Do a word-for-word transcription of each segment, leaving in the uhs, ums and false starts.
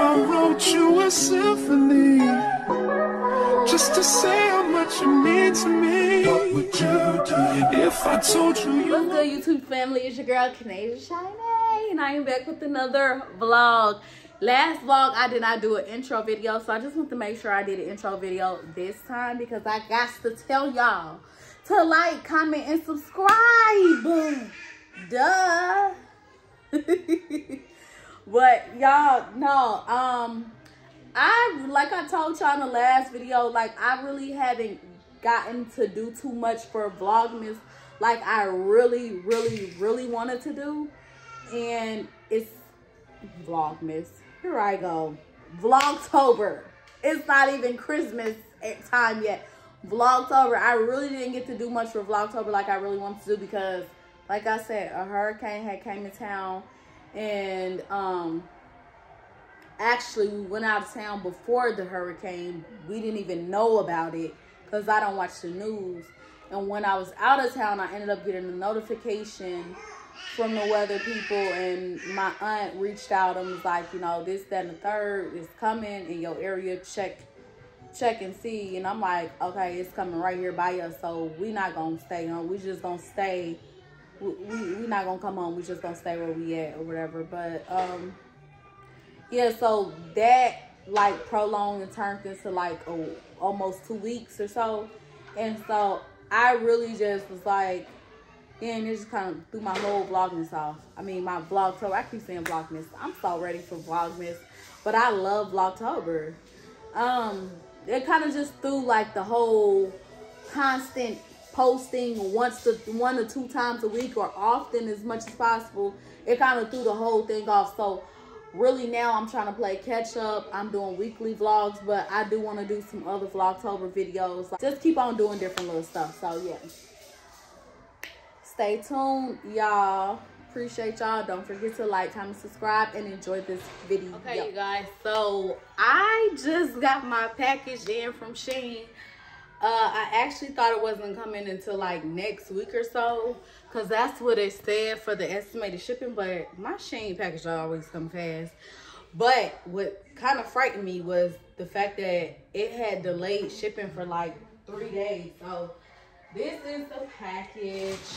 I wrote you a symphony just to say how much you mean to me. What would you do if I told you you? What's good, YouTube family? It's your girl Kanasia Shine, and I am back with another vlog. Last vlog I did not do an intro video, so I just want to make sure I did an intro video this time because I got to tell y'all to like, comment, and subscribe. Duh. But y'all know, um I like I told y'all in the last video, like I really haven't gotten to do too much for Vlogmas like I really really really wanted to do, and it's Vlogmas. Here I go. Vlogtober. It's not even Christmas time yet. Vlogtober. I really didn't get to do much for Vlogtober like I really wanted to do because, like I said, a hurricane had came to town. And um actually we went out of town before the hurricane. We didn't even know about it because I don't watch the news, and when I was out of town I ended up getting a notification from the weather people, and my aunt reached out and was like, you know, this, that, and the third is coming in your area, check check and see. And I'm like, okay, it's coming right here by us, so we're not gonna stay home, we just gonna stay. We, we, we're not gonna come home, we just gonna stay where we at or whatever. But um yeah, so that like prolonged and turned into like a, almost two weeks or so, and so I really just was like, and it just kind of threw my whole vlogmas off. I mean my vlogtober, I keep saying vlogmas, I'm so ready for vlogmas, but I love Vlogtober. Um it kind of just threw like the whole constant posting once to one or two times a week or often as much as possible. It kind of threw the whole thing off. So really now I'm trying to play catch up. I'm doing weekly vlogs, but I do want to do some other Vlogtober videos. Just keep on doing different little stuff. So yeah, stay tuned, y'all. Appreciate y'all. Don't forget to like, comment, subscribe, and enjoy this video. Okay, you guys, so I just got my package in from Shein. Uh, I actually thought it wasn't coming until like next week or so, because that's what it said for the estimated shipping, but my Shein package always come fast. But what kind of frightened me was the fact that it had delayed shipping for like three days. So this is the package.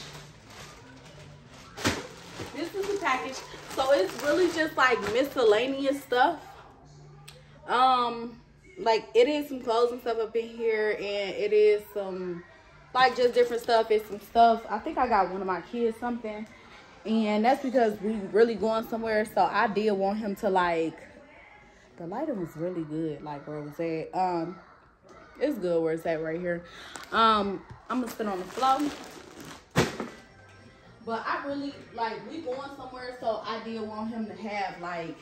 This is the package. So it's really just like miscellaneous stuff. Um... Like, it is some clothes and stuff up in here, and it is some, like, just different stuff. It's some stuff. I think I got one of my kids something, and that's because we really going somewhere, so I did want him to, like, the lighting was really good, like, where it was at. Um, it's good where it's at right here. Um, I'm going to sit on the floor. But I really, like, we going somewhere, so I did want him to have, like,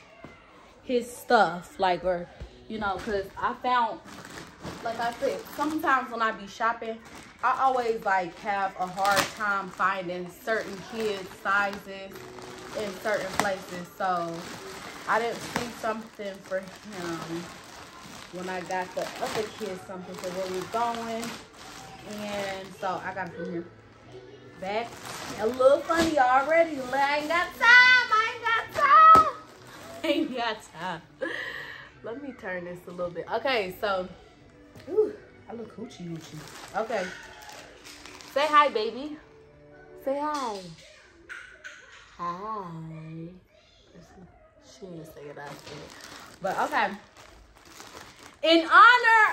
his stuff, like, or... You know, because I found, like I said, sometimes when I be shopping, I always, like, have a hard time finding certain kids' sizes in certain places. So, I didn't see something for him when I got the other kids something for where we going. And so, I got it from here. Back. A little funny already. I ain't got time. I ain't got time. I ain't got time. Let me turn this a little bit. Okay, so, ooh, I look hoochie hoochie. Okay, say hi, baby. Say hi. Hi. She didn't say it out there. But okay. In honor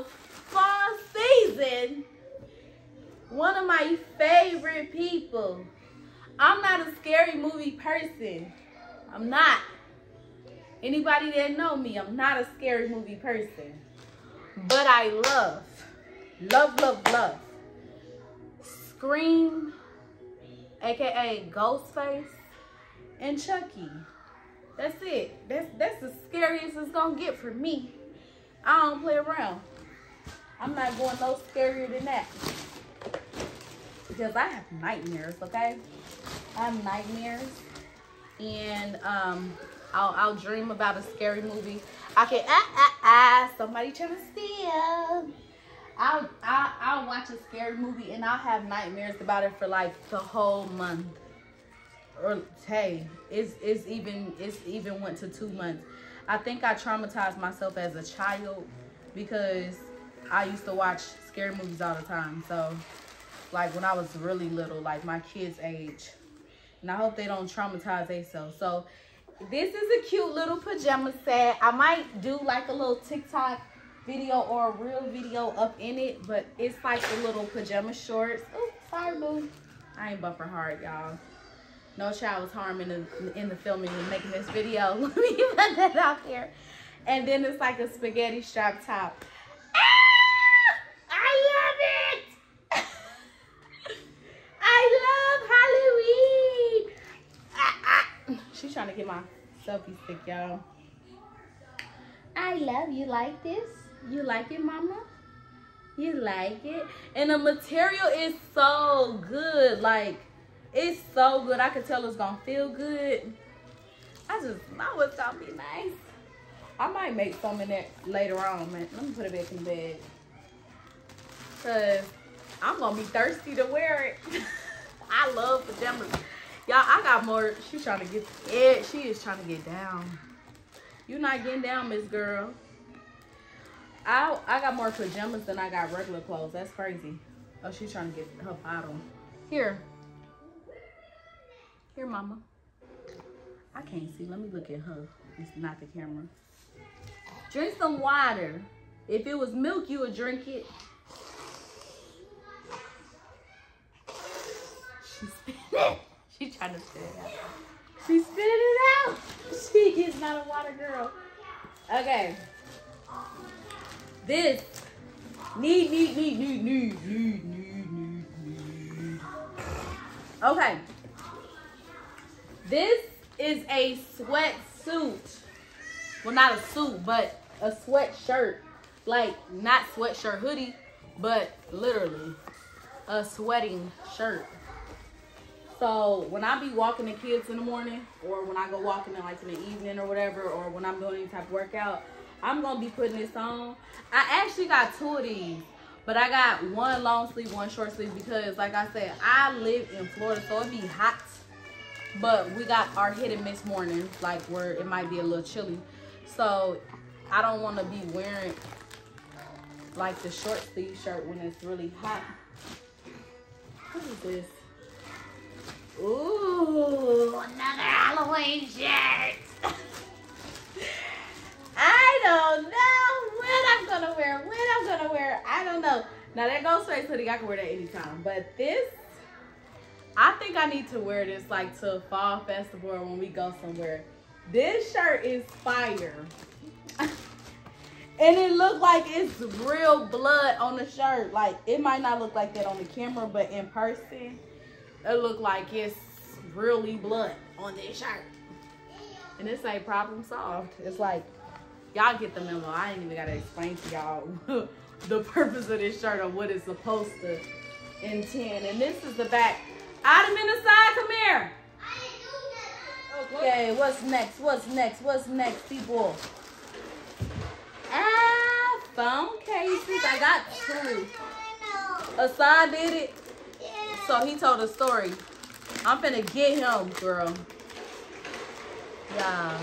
of fall season, one of my favorite people. I'm not a scary movie person. I'm not. Anybody that know me, I'm not a scary movie person. But I love, love, love, love Scream, aka Ghostface, and Chucky. That's it. That's that's the scariest it's gonna get for me. I don't play around. I'm not going no scarier than that. Because I have nightmares, okay? I have nightmares. And um I'll, I'll dream about a scary movie. I can, ah, ah, ah, somebody trying to steal. I'll, I'll, I'll watch a scary movie and I'll have nightmares about it for like the whole month. Or, hey, it's, it's even, it's even went to two months. I think I traumatized myself as a child because I used to watch scary movies all the time. So, like, when I was really little, like my kids' age. And I hope they don't traumatize themselves. So, this is a cute little pajama set. I might do, like, a little TikTok video or a real video up in it. But it's like the little pajama shorts. Oh, sorry, boo. I ain't bumping hard, y'all. No child was harmed in the, in the filming and making this video. Let me put that out here. And then it's like a spaghetti strap top. Ah! I love it! I love Halloween! Ah, ah. She's trying to get my selfie stick, y'all. I love you like this. You like it, mama? You like it? And the material is so good. Like, it's so good. I could tell it's gonna feel good. I just know it's gonna be nice. I might make some in that later on, man. Let me put it back in the bag. Cause I'm gonna be thirsty to wear it. I love pajamas. Y'all, I got more. She's trying to get it. She is trying to get down. You're not getting down, Miss Girl. I I got more pajamas than I got regular clothes. That's crazy. Oh, she's trying to get her bottom. Here. Here, mama. I can't see. Let me look at her. It's not the camera. Drink some water. If it was milk, you would drink it. She's spitting it. She's trying to spit it out. She's spitting it out. She is not a water girl. Okay. This. Need, need, need, need, need, need, need, need, need. Okay. This is a sweatsuit. Well, not a suit, but a sweatshirt. Like, not sweatshirt hoodie, but literally a sweating shirt. So, when I be walking the kids in the morning, or when I go walking them, like, in the evening or whatever, or when I'm doing any type of workout, I'm going to be putting this on. I actually got two of these, but I got one long sleeve, one short sleeve, because, like I said, I live in Florida, so it be hot. But we got our hit and miss mornings, like where it might be a little chilly. So I don't want to be wearing like the short sleeve shirt when it's really hot. What is this? Ooh, another Halloween shirt. I don't know when I'm going to wear, when I'm going to wear, I don't know. Now that Ghostface hoodie, I can wear that anytime. But this, I think I need to wear this like to a fall festival or when we go somewhere. This shirt is fire. And it looked like it's real blood on the shirt. Like, it might not look like that on the camera, but in person, it looked like it's really blood on this shirt. And this ain't problem solved. It's like, y'all get the memo. I ain't even gotta explain to y'all the purpose of this shirt or what it's supposed to intend. And this is the back. Adam in the side, come here. I didn't do that. Okay, what's next? What's next? What's next, people? Ah, phone cases. I got two. Asad did it. Yeah. So he told a story. I'm finna get him, girl. Yeah.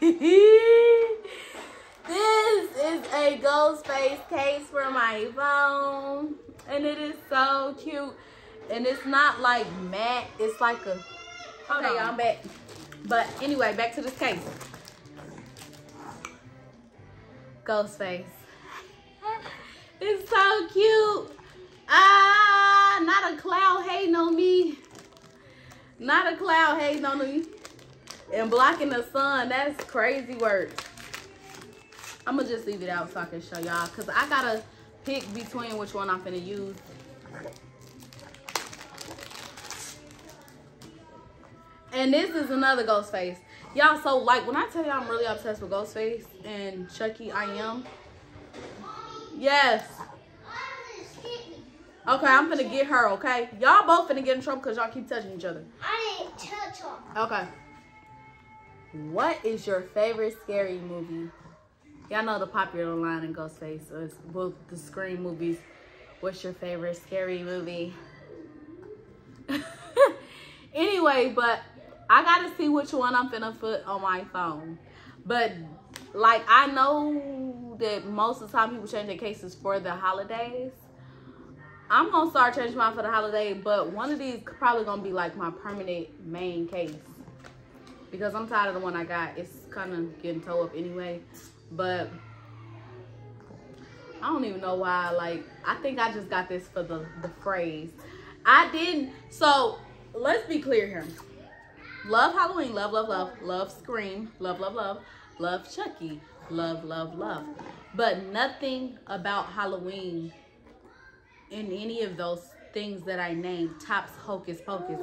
This is a Ghostface case for my phone. And it is so cute. And it's not like matte. It's like a... Hold on, y'all. I'm back. But anyway, back to this case. Ghostface. It's so cute. Ah, not a cloud hating on me. Not a cloud hating on me. And blocking the sun. That's crazy work. I'm going to just leave it out so I can show y'all. Because I got to... pick between which one I'm finna use. And this is another Ghostface. Y'all, so like when I tell y'all I'm really obsessed with Ghostface and Chucky, I am. Yes. Okay, I'm finna get her, okay? Y'all both finna get in trouble because y'all keep touching each other. I didn't touch her. Okay. What is your favorite scary movie? Y'all know the popular line in Ghostface is both the Scream movies. What's your favorite scary movie? Anyway, but I gotta see which one I'm finna put on my phone. But like, I know that most of the time people change their cases for the holidays. I'm gonna start changing mine for the holiday, but one of these probably gonna be like my permanent main case, because I'm tired of the one I got. It's kind of getting towed up anyway. But I don't even know why. Like, I think I just got this for the, the phrase. I didn't. So let's be clear here. Love Halloween. Love, love, love. Love Scream. Love, love, love. Love Chucky. Love, love, love. But nothing about Halloween in any of those things that I named tops Hocus Pocus.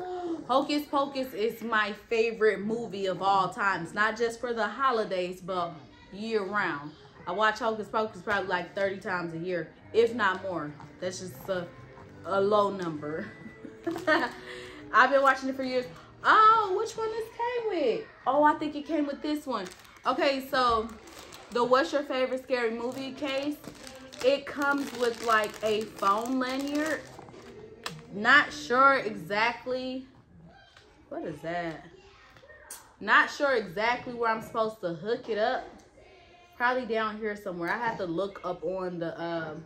Hocus Pocus is my favorite movie of all times. Not just for the holidays, but year round. I watch Hocus Pocus probably like thirty times a year, if not more. That's just a, a low number. I've been watching it for years. Oh, which one this came with? Oh, I think it came with this one. Okay, so the what's your favorite scary movie case, it comes with like a phone lanyard. Not sure exactly, what is that? Not sure exactly where I'm supposed to hook it up. Probably down here somewhere. I have to look up on the, um,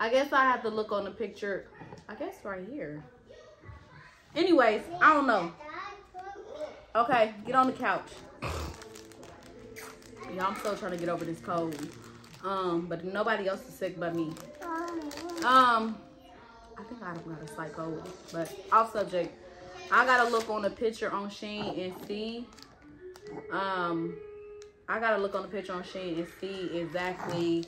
I guess I have to look on the picture. I guess right here. Anyways, I don't know. Okay, get on the couch. Yeah, I'm still trying to get over this cold. Um, but nobody else is sick but me. Um, I think I got a slight cold, but off subject. I gotta look on the picture on Shein and see. Um, I gotta look on the picture on Shein and see exactly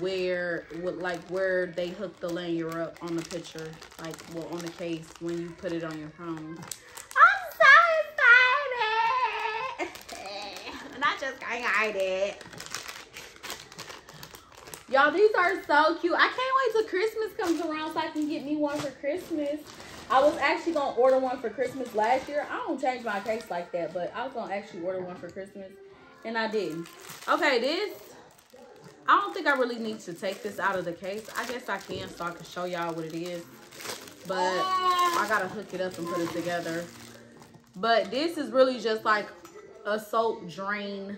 where, what, like where they hook the lanyard up on the picture, like well on the case when you put it on your phone. I'm so excited! And I just got excited. Y'all, these are so cute. I can't wait till Christmas comes around so I can get me one for Christmas. I was actually going to order one for Christmas last year. I don't change my case like that, but I was going to actually order one for Christmas, and I didn't. Okay, this, I don't think I really need to take this out of the case. I guess I can so I can show y'all what it is, but I got to hook it up and put it together. But this is really just like a soap drain.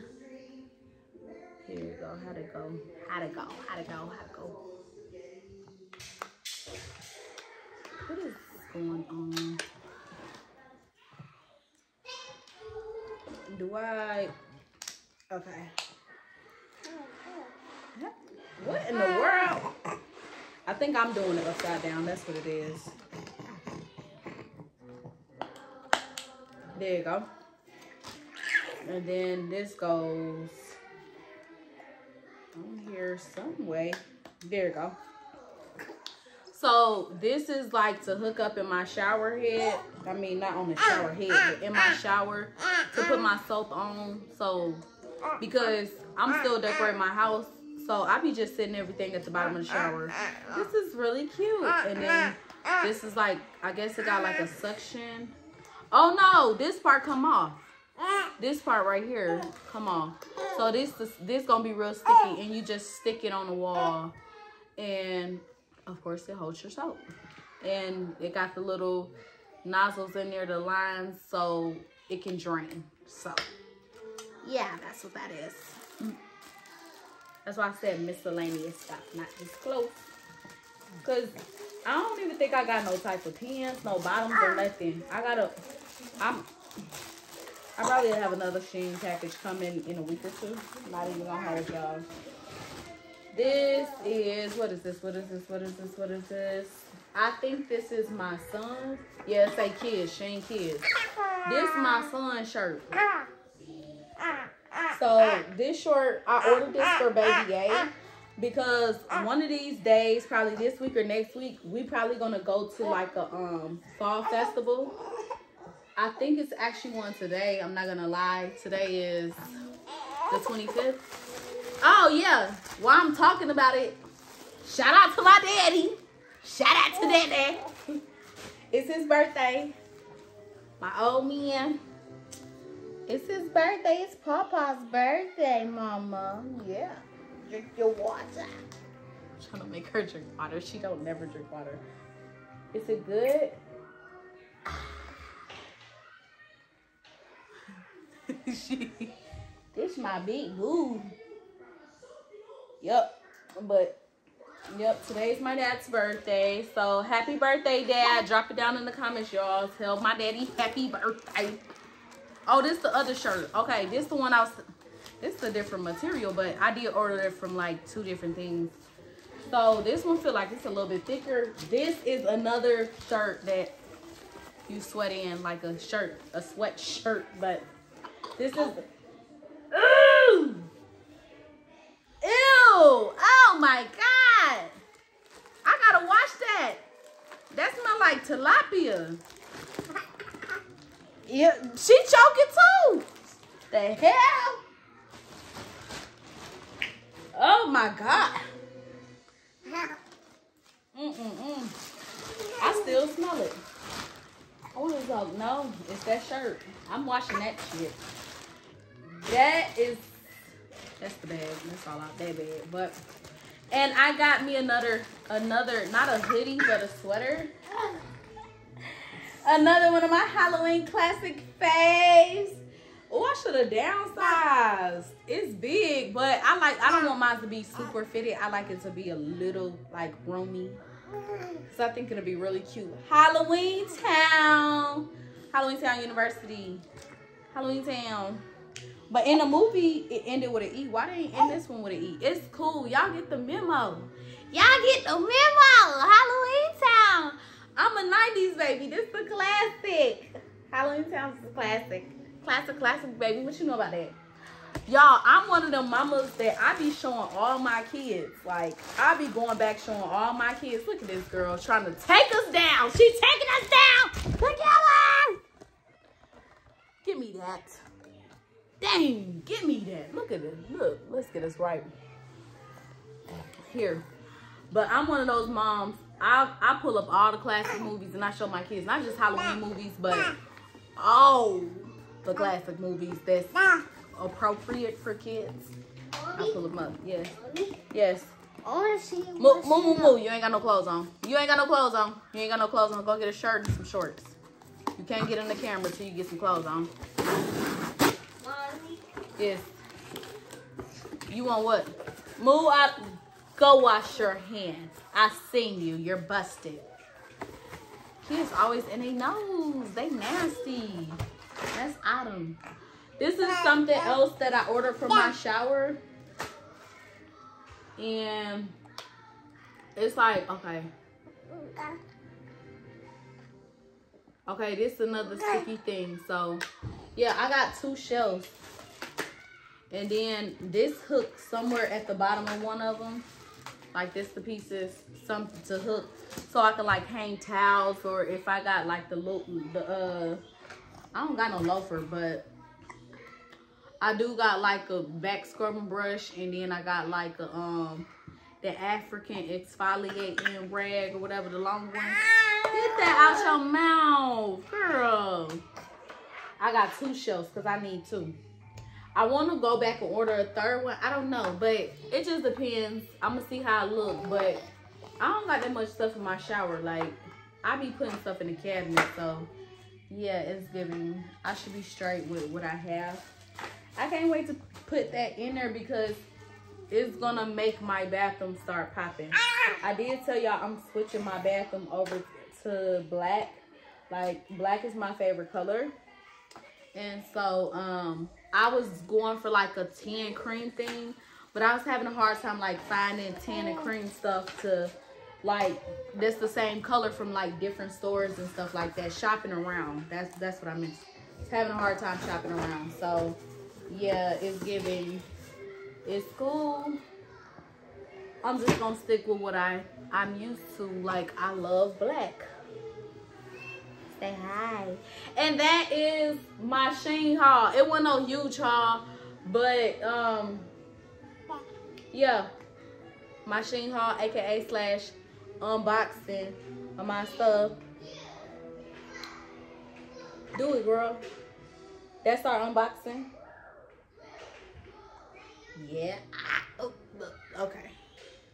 Here we go. How'd it go? How'd it go? How'd it go? How'd it go? What is going on? Do I? Okay. What in the world? I think I'm doing it upside down. That's what it is. There you go. And then this goes on here some way. There you go. So this is like to hook up in my shower head. I mean, not on the shower head, but in my shower to put my soap on. So because I'm still decorating my house, so I be just sitting everything at the bottom of the shower. This is really cute. And then this is like, I guess it got like a suction. Oh no, this part come off. This part right here come off. So this this gonna be real sticky, and you just stick it on the wall, and of course it holds your soap. And it got the little nozzles in there, the lines, so it can drain. So yeah, that's what that is. That's why I said miscellaneous stuff, not just clothes. Cause I don't even think I got no type of pins, no bottoms or nothing. I gotta, I'm, I probably have another Shein package coming in a week or two. I'm not even gonna hold y'all. This is, what is this? What is this? What is this? What is this? I think this is my son's. Yeah, it's a kids, Shein kids. This is my son's shirt. So this shirt, I ordered this for baby A, because one of these days, probably this week or next week, we probably gonna go to like a um fall festival. I think it's actually one today. I'm not gonna lie. Today is the twenty-fifth. Oh yeah, while I'm talking about it, shout out to my daddy. Shout out to daddy. It's his birthday. My old man. It's his birthday. It's Papa's birthday, Mama. Yeah. Drink your water. I'm trying to make her drink water. She don't never drink water. Is it good? shit. This my big boo. Yep. But, yep, today's my dad's birthday. So, happy birthday, Dad. Drop it down in the comments, y'all. Tell my daddy happy birthday. Oh, this the other shirt. Okay, this the one I was... This is a different material, but I did order it from, like, two different things. So, this one feel like it's a little bit thicker. This is another shirt that you sweat in, like a shirt, a sweatshirt. But this is... Ooh! Ew! Oh, my God! I gotta wash that. That smell like tilapia. Yeah, she choking, too. The hell? Oh my God. Mm-mm-mm. I still smell it. I was like, no, it's that shirt. I'm washing that shit. That is, that's the bag. That's all out that bag. But, and I got me another, another, not a hoodie, but a sweater. Another one of my Halloween classic faves. Oh, I should have downsized. It's big, but I like, I don't want mine to be super fitted. I like it to be a little, like, roomy. So I think it'll be really cute. Halloween Town. Halloween Town University. Halloween Town. But in the movie, it ended with an E. Why they ain't end this one with an E? It's cool. Y'all get the memo. Y'all get the memo. Halloween Town. I'm a nineties baby. This is a classic. Halloween Town's a classic. Classic, classic, baby. What you know about that? Y'all, I'm one of them mamas that I be showing all my kids. Like, I be going back showing all my kids. Look at this girl trying to take us down. She's taking us down. Look at her. Give me that. Dang, give me that. Look at it. Look, let's get this right. Here. But I'm one of those moms. I, I pull up all the classic movies and I show my kids. Not just Halloween movies, but... Oh... the classic movies that's appropriate for kids. I'll pull them up. Yes. Yes. Moo, moo, moo. You ain't got no clothes on. You ain't got no clothes on. You ain't got no clothes on. Go get a shirt and some shorts. You can't get in the camera till you get some clothes on. Yes. You want what? Moo up. Go wash your hands. I seen you. You're busted. Kids always in their nose. They nasty. That's Autumn. This is something else that I ordered from my shower. And it's like, okay. Okay, this is another sticky thing. So, yeah, I got two shelves. And then this hook somewhere at the bottom of one of them. Like this, the pieces, something to hook. So I can, like, hang towels or if I got, like, the little, the, uh... I don't got no loafer, but I do got like a back scrubbing brush, and then I got like a um the African exfoliating rag or whatever, the long one. Get that out your mouth, girl. I got two shelves because I need two. I want to go back and order a third one. I don't know, but it just depends. I'm gonna see how I look, but I don't got that much stuff in my shower. Like, I be putting stuff in the cabinet, so. Yeah, it's giving. I should be straight with what I have. I can't wait to put that in there because it's going to make my bathroom start popping. I did tell y'all I'm switching my bathroom over to black. Like, black is my favorite color. And so, um, I was going for like a tan cream thing. But I was having a hard time like finding tan and cream stuff to... like that's the same color from like different stores and stuff like that. Shopping around, that's that's what I meant. It's having a hard time shopping around. So yeah, it's giving, it's cool. I'm just gonna stick with what I I'm used to. Like, I love black. Say hi. And that is my Shein haul. It wasn't no huge haul, but um yeah, my Shein haul, aka slash unboxing of my stuff. Do it, girl. That's our unboxing. Yeah. Oh, okay.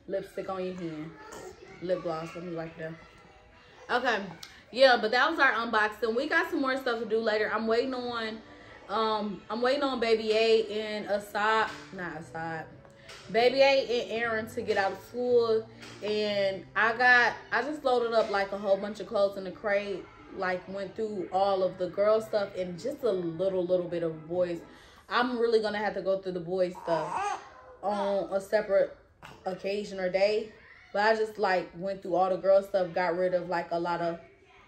Lipstick on your hand. Lip gloss. Let me like that. Okay. Yeah, but that was our unboxing. We got some more stuff to do later. I'm waiting on Um, I'm waiting on Baby A and Asad, not Asad, Baby A and Aaron to get out of school. And I got, I just loaded up like a whole bunch of clothes in the crate, like went through all of the girl stuff and just a little, little bit of boys. I'm really gonna have to go through the boys stuff on a separate occasion or day. But I just like went through all the girl stuff, got rid of like a lot of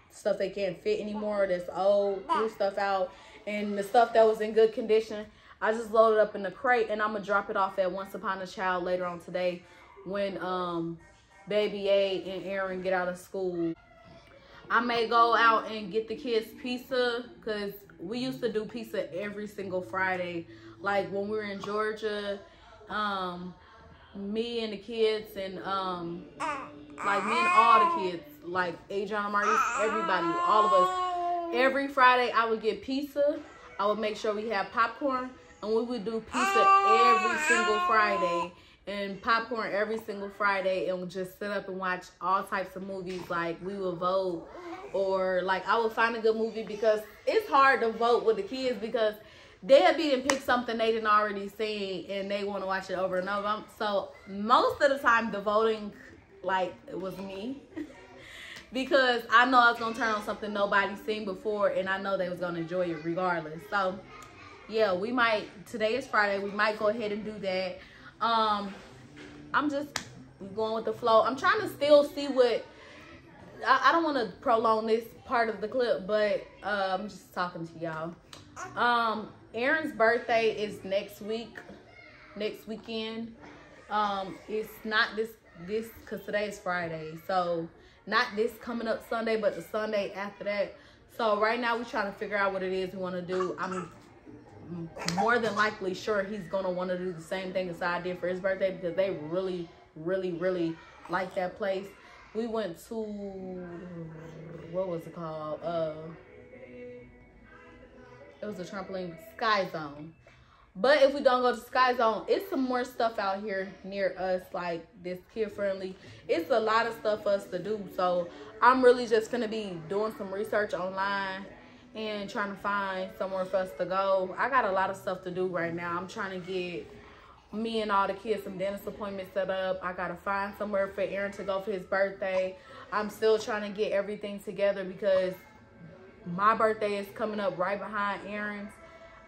stuff that can't fit anymore, that's old, threw stuff out. And the stuff that was in good condition, I just loaded up in the crate, and I'm gonna drop it off at Once Upon a Child later on today when um, Baby A and Aaron get out of school. I may go out and get the kids pizza, because we used to do pizza every single Friday. Like when we were in Georgia, um, me and the kids and um, like me and all the kids, like Adriana, Maurice, everybody, all of us. Every Friday I would get pizza. I would make sure we had popcorn, and we would do pizza every single Friday and popcorn every single Friday, and just sit up and watch all types of movies. Like we would vote, or like I would find a good movie, because it's hard to vote with the kids because they'll be and pick something they didn't already see and they want to watch it over and over. So most of the time the voting, like, it was me because I know I was gonna turn on something nobody's seen before, and I know they was gonna enjoy it regardless. So yeah, we might, today is Friday, we might go ahead and do that. um I'm just going with the flow. I'm trying to still see what I, I don't want to prolong this part of the clip, but uh, I'm just talking to y'all. Um, Aaron's birthday is next week, next weekend. Um, it's not this, this, cause today is Friday. So not this coming up Sunday, but the Sunday after that. So right now we're trying to figure out what it is we want to do. I'm more than likely sure he's going to want to do the same thing as I did for his birthday, because they really, really, really like that place. We went to, what was it called? Uh, it was a trampoline, Sky Zone. But if we don't go to Sky Zone, it's some more stuff out here near us, like this kid friendly. It's a lot of stuff for us to do. So I'm really just gonna be doing some research online and trying to find somewhere for us to go. I got a lot of stuff to do right now. I'm trying to get me and all the kids some dentist appointments set up. I gotta find somewhere for Aaron to go for his birthday. I'm still trying to get everything together because my birthday is coming up right behind Aaron's.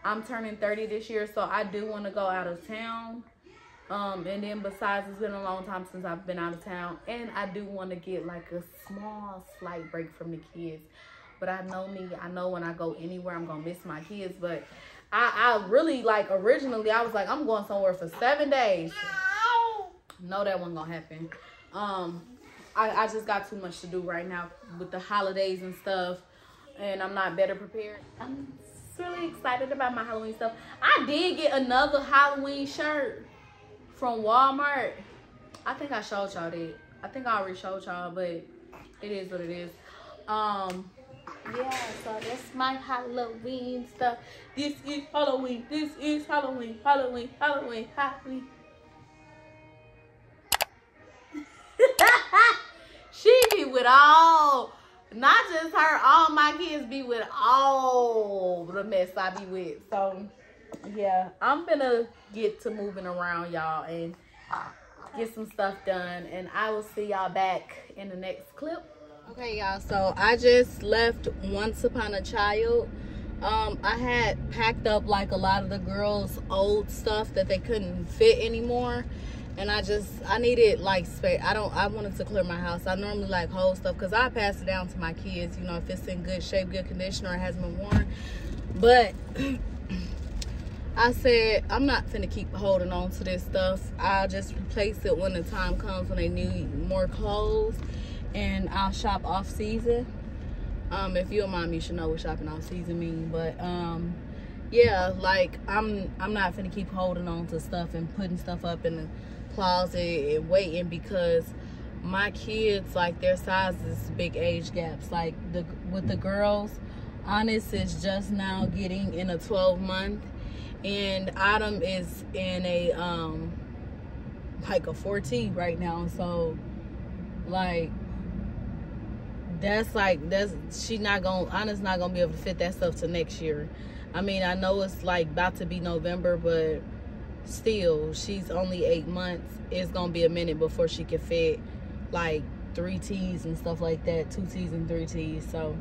I'm turning thirty this year, so I do want to go out of town. Um, and then besides, it's been a long time since I've been out of town, and I do want to get like a small, slight break from the kids. But I know me, I know when I go anywhere, I'm gonna miss my kids. But I, I really, like, originally I was like, I'm going somewhere for seven days. No, that wasn't gonna happen. Um, I, I just got too much to do right now with the holidays and stuff, and I'm not better prepared. I'm really excited about my Halloween stuff. I did get another Halloween shirt from Walmart. I think I showed y'all that. I think I already showed y'all, but it is what it is. Um, yeah, so that's my Halloween stuff. This is Halloween. This is Halloween. Halloween. Halloween. Halloween. She be with all, not just her, all my kids be with all the mess I be with. So yeah, I'm gonna get to moving around, y'all, and get some stuff done, and I will see y'all back in the next clip. Okay, y'all, so I just left Once Upon a Child. um I had packed up like a lot of the girls' old stuff that they couldn't fit anymore, and I just, I needed like space. I don't, I wanted to clear my house. I normally like hold stuff because I pass it down to my kids, you know, if it's in good shape, good condition, or it hasn't been worn. But I said, I'm not finna keep holding on to this stuff. I'll just replace it when the time comes when they need more clothes, and I'll shop off season. Um, if you're a mom, you should know what shopping off season means. But um, yeah, like I'm, I'm not finna keep holding on to stuff and putting stuff up in the closet and waiting, because my kids, like, their sizes, big age gaps. Like the with the girls, Honest is just now getting in a twelve month, and Autumn is in a um like a fourteen right now. So like that's like that's she's not gonna Honest not gonna be able to fit that stuff till next year. I mean, I know it's like about to be November, but still, she's only eight months. It's gonna be a minute before she can fit like three T's and stuff like that, two T's and three T's. So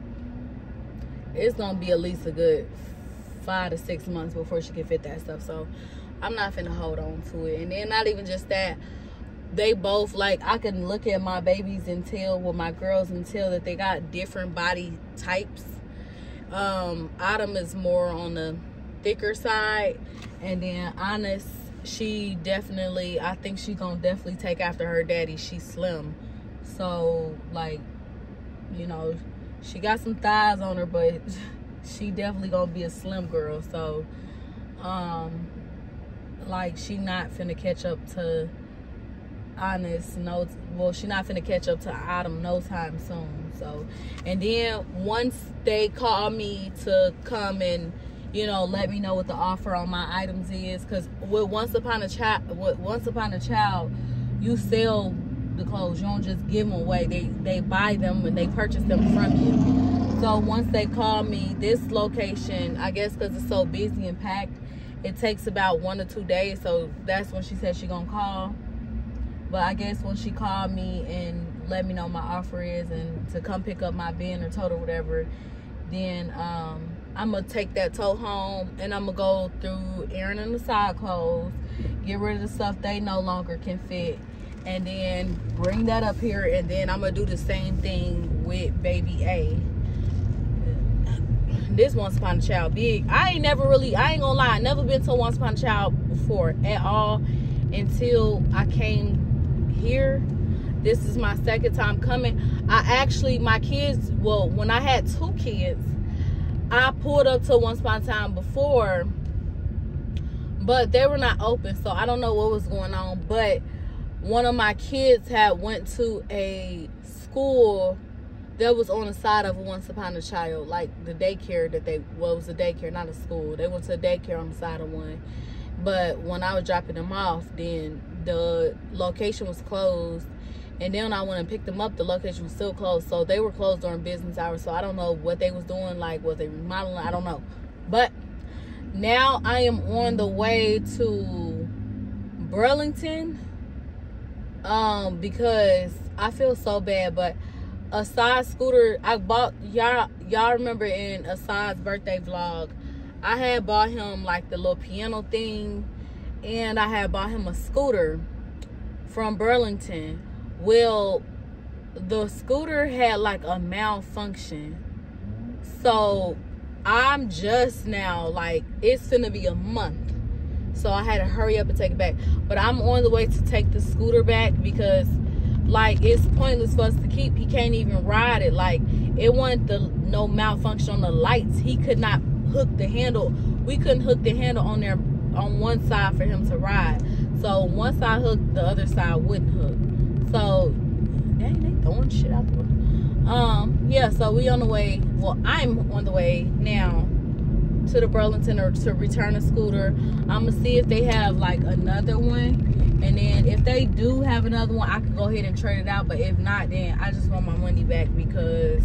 it's gonna be at least a good five to six months before she can fit that stuff. So I'm not finna hold on to it. And then not even just that, they both, like, I can look at my babies and tell, well, my girls, and tell that they got different body types. Um, Autumn is more on the thicker side, and then Honest, she definitely, I think she gonna definitely take after her daddy. She's slim, so, like, you know, she got some thighs on her, but she definitely gonna be a slim girl. So um like, she not finna catch up to Honest, no, well, she not finna catch up to Autumn no time soon. So, and then once they call me to come and, you know, let me know what the offer on my items is, because with Once Upon a Child, with Once Upon a Child, you sell the clothes, you don't just give them away. They they buy them and they purchase them from you. So once they call me, this location, I guess because it's so busy and packed, it takes about one or two days. So that's when she said she gonna call. But I guess when she called me and let me know my offer is and to come pick up my bin or tote or whatever, then um, I'm going to take that tote home and I'm going to go through airing in the side clothes, get rid of the stuff they no longer can fit, and then bring that up here. And then I'm going to do the same thing with baby A. This Once Upon a Child big. I ain't never really, I ain't going to lie, I never been to Once Upon a Child before at all until I came here. This is my second time coming. I actually, my kids, well, when I had two kids, I pulled up to Once Upon a Time before, but they were not open, so I don't know what was going on. But one of my kids had went to a school that was on the side of Once Upon a Child, like the daycare that they, well, it was a daycare, not a school. They went to a daycare on the side of one. But when I was dropping them off, then the location was closed, and then when I went and picked them up, the location was still closed. So they were closed during business hours, so I don't know what they was doing, like was they remodeling, I don't know. But now I am on the way to Burlington, um because I feel so bad, but Asad's scooter I bought, y'all y'all remember in Asad's birthday vlog, I had bought him like the little piano thing, and I had bought him a scooter from Burlington. Well, the scooter had like a malfunction, so I'm just now, like, it's gonna be a month, so I had to hurry up and take it back. But I'm on the way to take the scooter back because, like, it's pointless for us to keep. He can't even ride it. Like, it wasn't the no malfunction on the lights, he could not hook the handle, we couldn't hook the handle on there on one side for him to ride. So one side hooked, the other side wouldn't hook. So dang, they throwing shit out the window. Um yeah, so we on the way, well, I'm on the way now to the Burlington or to return a scooter. I'm gonna see if they have like another one, and then if they do have another one, I can go ahead and trade it out. But if not, then I just want my money back, because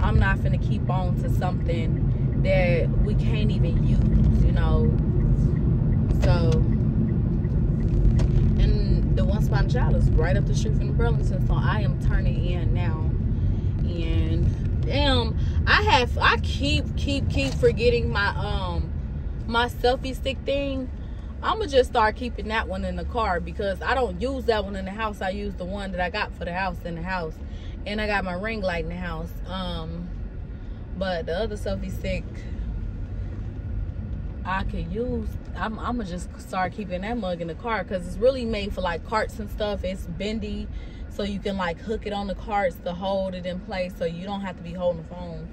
I'm not gonna keep on to something that we can't even use, you know. So, and the Once Upon a Child is right up the street from the Burlington, so I am turning in now. And damn, I have, I keep, keep, keep forgetting my, um, my selfie stick thing. I'm gonna just start keeping that one in the car, because I don't use that one in the house. I use the one that I got for the house in the house, and I got my ring light in the house. Um, but the other selfie stick, I could use. I'm, I'm gonna just start keeping that mug in the car, because it's really made for like carts and stuff. It's bendy, so you can like hook it on the carts to hold it in place, so you don't have to be holding the phone.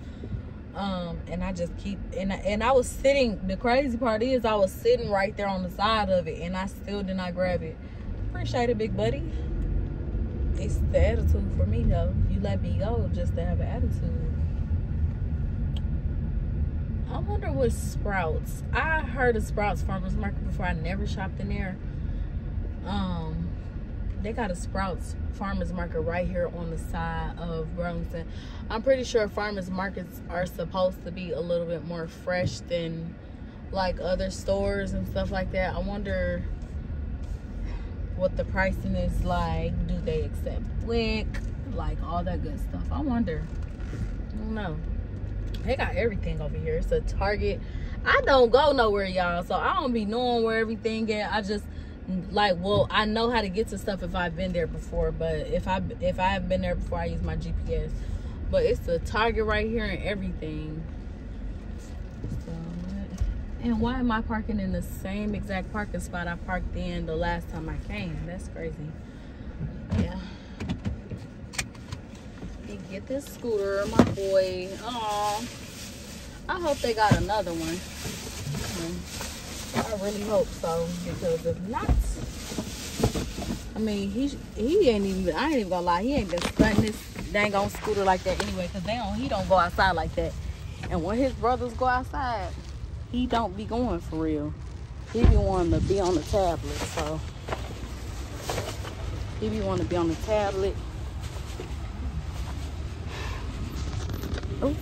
Um, and I just keep, and I, and I was sitting, the crazy part is I was sitting right there on the side of it, and I still did not grab it. Appreciate it, big buddy. It's the attitude for me though. You let me go just to have an attitude. I wonder what Sprouts. I heard of Sprouts Farmer's Market before. I never shopped in there. Um, They got a Sprouts Farmer's Market right here on the side of Burlington. I'm pretty sure farmers markets are supposed to be a little bit more fresh than like other stores and stuff like that. I wonder what the pricing is like. Do they accept Wick? Like all that good stuff. I wonder. I don't know. They got everything over here. It's a Target. I don't go nowhere, y'all, so I don't be knowing where everything is. I just like, well, I know how to get to stuff if I've been there before, but if I if I have been there before, I use my G P S. But it's the Target right here and everything. So, and why am I parking in the same exact parking spot I parked in the last time I came? That's crazy. Yeah. Get this scooter, my boy. Oh, I hope they got another one. I really hope so, because if not, I mean, he he ain't even. I ain't even gonna lie. He ain't been stunting this dang on scooter like that anyway. Cause they don't. He don't go outside like that. And when his brothers go outside, he don't be going for real. He be wanting to be on the tablet. So he be wanting to be on the tablet. Oh.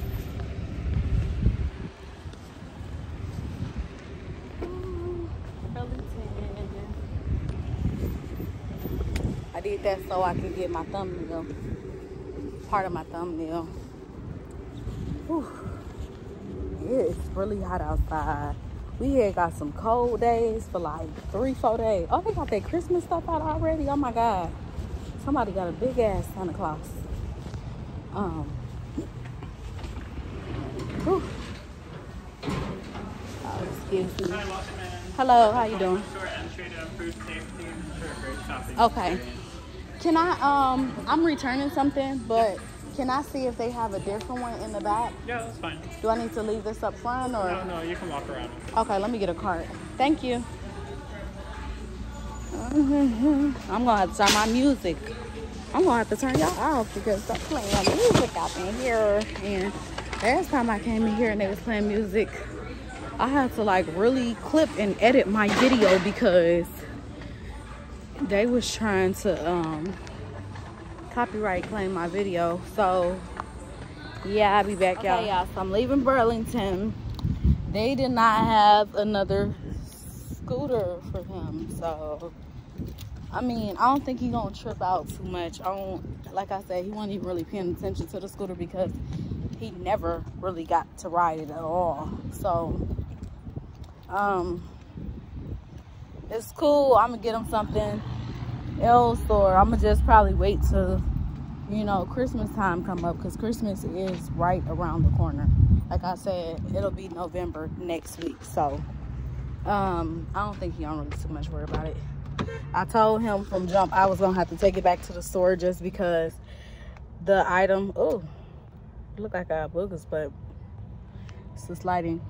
I did that so I could get my thumbnail, part of my thumbnail. Whew. It's really hot outside. We had got some cold days for like three, four days. Oh, they got that Christmas stuff out already. Oh my God. Somebody got a big ass Santa Claus. Um. Oh, excuse me. Hello, how you doing? Okay. Can I, um, I'm returning something, but can I see if they have a different one in the back? Yeah, that's fine. Do I need to leave this up front or? No, no, you can walk around. Okay, let me get a cart. Thank you. I'm going to have to turn my music. I'm going to have to turn y'all off because I'm playing my music out in here. And last time I came in here and they was playing music, I had to like really clip and edit my video because they was trying to um, copyright claim my video. So yeah, I'll be back, okay, y'all. Yeah, so I'm leaving Burlington. They did not have another scooter for him. So, I mean, I don't think he gonna trip out too much. I don't, like I said, he wasn't even really paying attention to the scooter because he never really got to ride it at all. So, um, it's cool. I'm gonna get him something else, or I'm gonna just probably wait till, you know, Christmas time come up, because Christmas is right around the corner. Like I said, it'll be November next week. So, um, I don't think he don't really too much worry about it. I told him from jump I was gonna have to take it back to the store just because the item, ooh, look like I got boogers, but it's just lighting.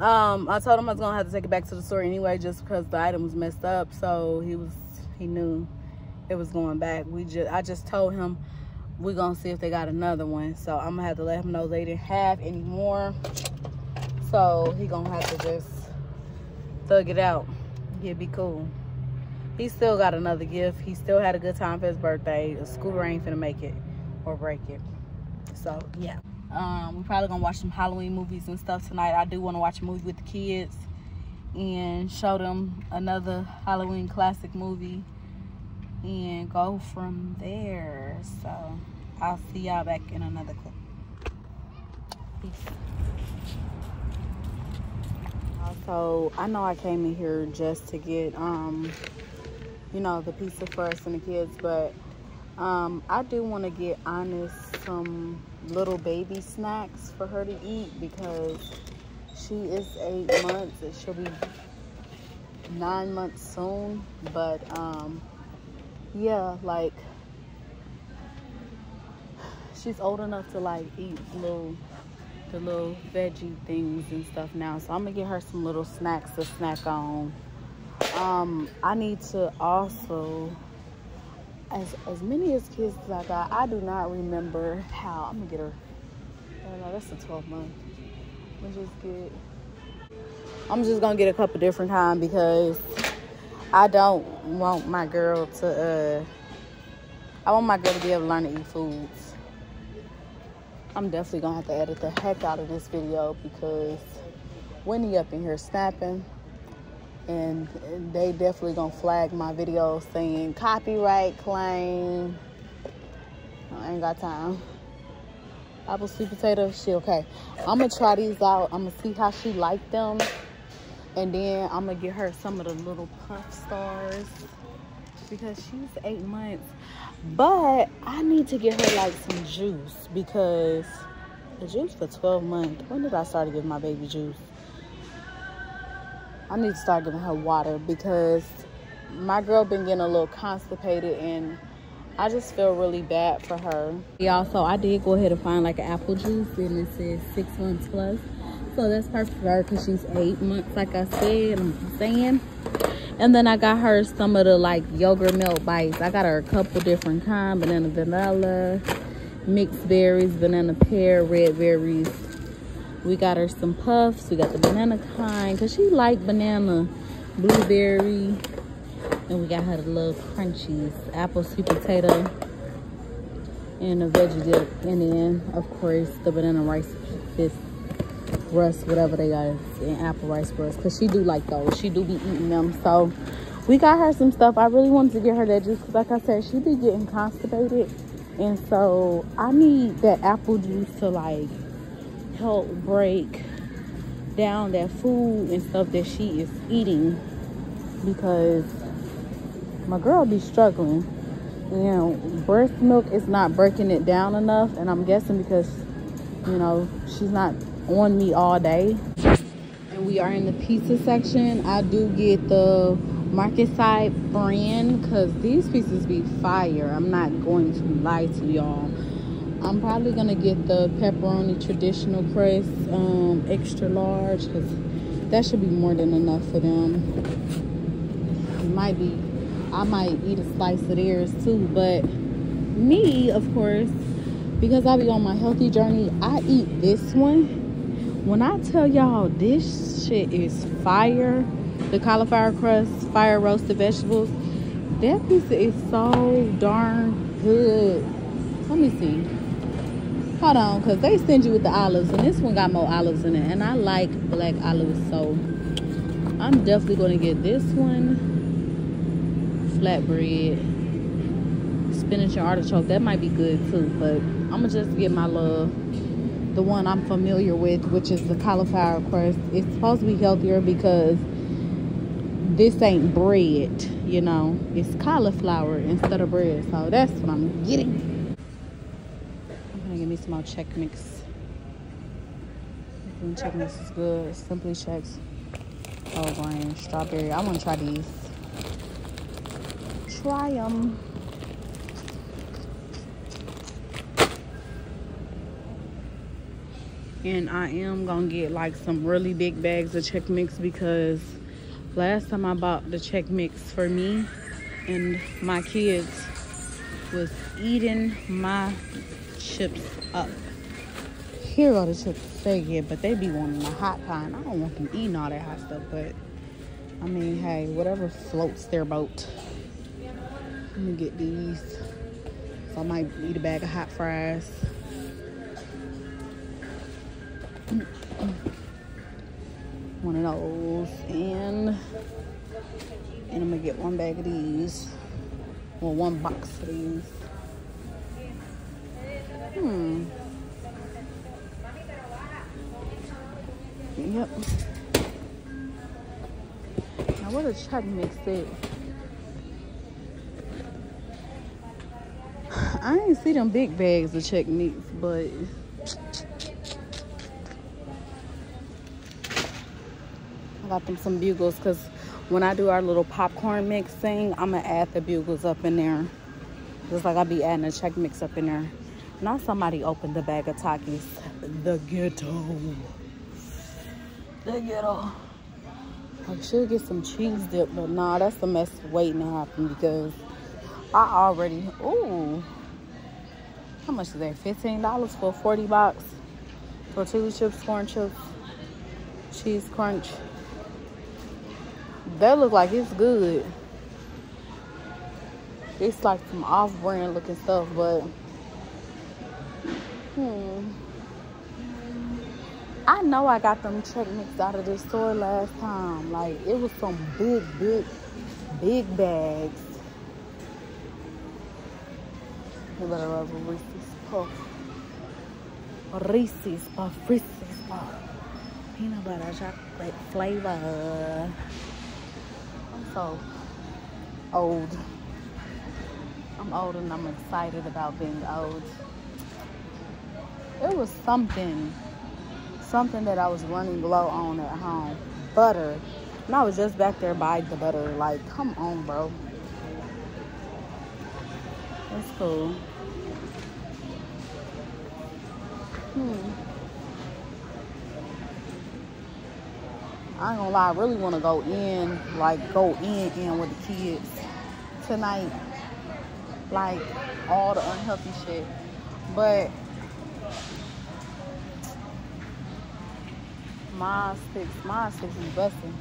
Um, I told him I was gonna have to take it back to the store anyway, just because the item was messed up. So he was, he knew it was going back. We just, I just told him we're gonna see if they got another one. So I'm gonna have to let him know they didn't have any more. So he gonna have to just thug it out. It'd be cool. He still got another gift. He still had a good time for his birthday. The scooter ain't finna make it or break it. So yeah. Um, we're probably gonna watch some Halloween movies and stuff tonight. I do want to watch a movie with the kids and show them another Halloween classic movie and go from there. So I'll see y'all back in another clip. Peace. Also, I know I came in here just to get um you know, the pizza for us and the kids, but um I do want to get Honest some little baby snacks for her to eat, because she is eight months and she'll be nine months soon. But um yeah, like she's old enough to like eat little the little veggie things and stuff now, so I'm gonna get her some little snacks to snack on. um I need to also, As, as many as kids as I got, I do not remember how. I'm gonna get her. I don't know, that's a twelve month. Let's just get. I'm just gonna get a couple different times because I don't want my girl to uh, I want my girl to be able to learn to eat foods. I'm definitely gonna have to edit the heck out of this video because Wendy up in here snapping, and they definitely gonna flag my video saying copyright claim. I ain't got time. Apple sweet potato, she okay. I'm gonna try these out. I'm gonna see how she liked them, and then I'm gonna get her some of the little puff stars because she's eight months. But I need to get her like some juice because the juice for twelve months. When did I start to give my baby juice? I need to start giving her water because my girl been getting a little constipated and I just feel really bad for her. Y'all, so I did go ahead and find like an apple juice and it says six months plus. So that's perfect for her because she's eight months, like I said, I'm saying. And then I got her some of the like yogurt milk bites. I got her a couple different kinds, banana vanilla, mixed berries, banana pear, red berries. We got her some puffs. We got the banana kind because she liked banana, blueberry. And we got her the little crunchies, apple sweet potato, and a veggie dip. And then, of course, the banana rice fist rust, whatever they got, and apple rice rust. Because she do like those. She do be eating them. So we got her some stuff. I really wanted to get her that juice because, like I said, she be getting constipated. And so I need that apple juice to, like, help break down that food and stuff that she is eating because my girl be struggling. You know, breast milk is not breaking it down enough, and I'm guessing because, you know, she's not on me all day. And we are in the pizza section. I do get the market side brand because these pizzas be fire. I'm not going to lie to y'all. I'm probably gonna get the pepperoni traditional crust, um, extra large, because that should be more than enough for them. It might be. I might eat a slice of theirs too, but me, of course, because I be on my healthy journey, I eat this one. When I tell y'all this shit is fire, the cauliflower crust, fire roasted vegetables, that pizza is so darn good. Let me see. Hold on, because they send you with the olives, and this one got more olives in it, and I like black olives, so I'm definitely going to get this one. Flatbread, spinach and artichoke, that might be good too, but I'm gonna just get my little, the one I'm familiar with, which is the cauliflower crust. It's supposed to be healthier because this ain't bread, you know, it's cauliflower instead of bread, so that's what I'm getting. I'm gonna get me some more check mix. Check mix is good. Simply Checks, whole grain, strawberry. I want to try these. Try them. And I am gonna get like some really big bags of check mix because last time I bought the check mix for me and my kids was eating my chips up. Here are the chips they get, but they be wanting a hot pie, and I don't want them eating all that hot stuff, but I mean, hey, whatever floats their boat. Let me get these. So I might eat a bag of hot fries. One of those. And, and I'm gonna get one bag of these. Well, one box of these. Hmm. Yep. Now what a Chucky mix is. I ain't see them big bags of check mix, but I got them some bugles because when I do our little popcorn mix thing, I'm going to add the bugles up in there. Just like I be adding a check mix up in there. Now somebody opened the bag of Takis. The ghetto. The ghetto. I should get some cheese dip, but nah, that's a mess waiting to happen because I already, ooh. How much is that? fifteen dollars for a forty box. Tortilla chips, corn chips, cheese crunch. That look like it's good. It's like some off-brand looking stuff, but hmm. I know I got them check mix out of this store last time. Like, it was some big, big, big bags. You better love a Reese's Puff. Reese's Puff, Reese's Puff. Peanut butter chocolate flavor. I'm so old. I'm old and I'm excited about being old. It was something, something that I was running low on at home. Butter. And I was just back there buying the butter. Like, come on, bro. That's cool. Hmm. I ain't gonna lie, I really wanna go in, like go in in with the kids tonight. Like all the unhealthy shit. But my sticks, my sticks is busting.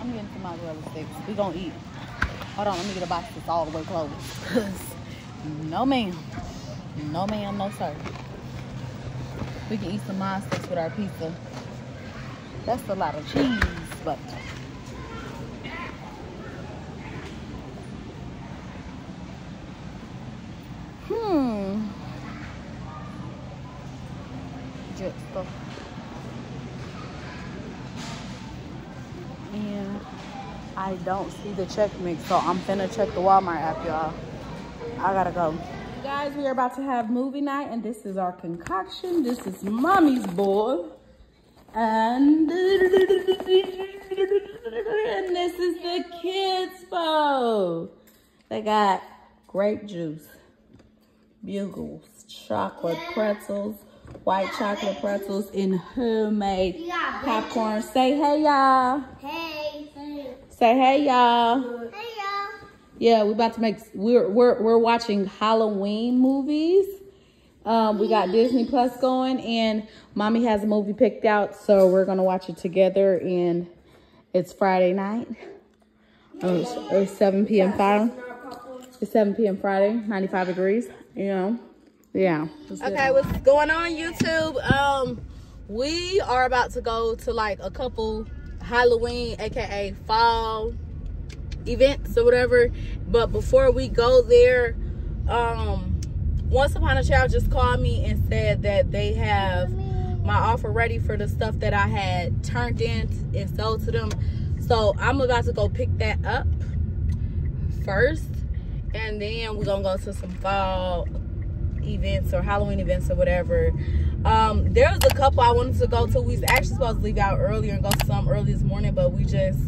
I'm getting to my brother's sticks. We gonna eat. Hold on, let me get a box that's all the way closed. Cause no ma'am. No ma'am, no sir. We can eat some mine sticks with our pizza. That's a lot of cheese, but hmm. Jet stuff. And I don't see the check mix, so I'm finna check the Walmart app, y'all. I gotta go. Guys, we are about to have movie night, and this is our concoction. This is Mommy's Bowl. And, and this is the kids' bowl. They got grape juice, bugles, chocolate pretzels, white chocolate pretzels, and homemade popcorn. Say hey, y'all. Hey. Say hey, y'all. Hey. Yeah, we're about to make, we're, we're, we're watching Halloween movies. Um, we got Disney Plus going, and Mommy has a movie picked out, so we're going to watch it together, and it's Friday night. Um, it's, it's seven p m Friday. It's seven p m Friday, ninety-five degrees, you know. Yeah. Okay, what's going on, YouTube? Um, we are about to go to, like, a couple Halloween, a k a fall events or whatever, but before we go there, um Once Upon a Child just called me and said that they have my offer ready for the stuff that I had turned in and sold to them, so I'm about to go pick that up first, and then we're gonna go to some fall events or Halloween events or whatever. Um there was a couple I wanted to go to. We was actually supposed to leave out earlier and go to some early this morning, but we just,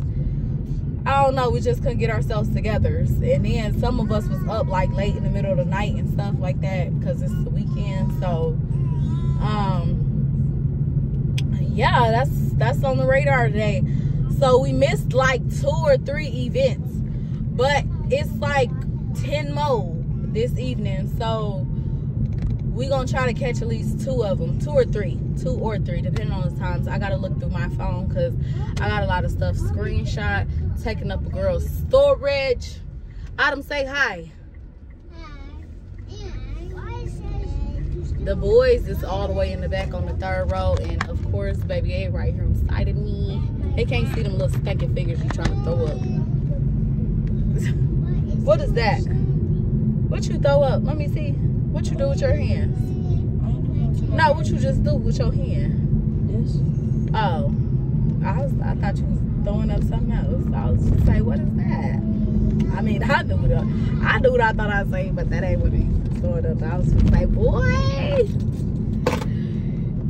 I don't know, we just couldn't get ourselves together, and then some of us was up like late in the middle of the night and stuff like that because it's the weekend. So um yeah, that's that's on the radar today. So we missed like two or three events, but it's like ten more this evening, so we're gonna try to catch at least two of them, two or three two or three depending on the times. I gotta look through my phone because I got a lot of stuff screenshot, taking up a girl's storage. Adam, say hi. The boys is all the way in the back on the third row, and of course baby A right here on the side of me. They can't see them little stacking figures you trying to throw up. What is that? What you throw up? Let me see. What you do with your hands? No, what you just do with your hand? Yes. Oh, I was, I thought you was throwing up something else. I was just like, what is that? I mean, I knew it. I knew what I thought I was saying, but that ain't what he was throwing up. I was just like, boy,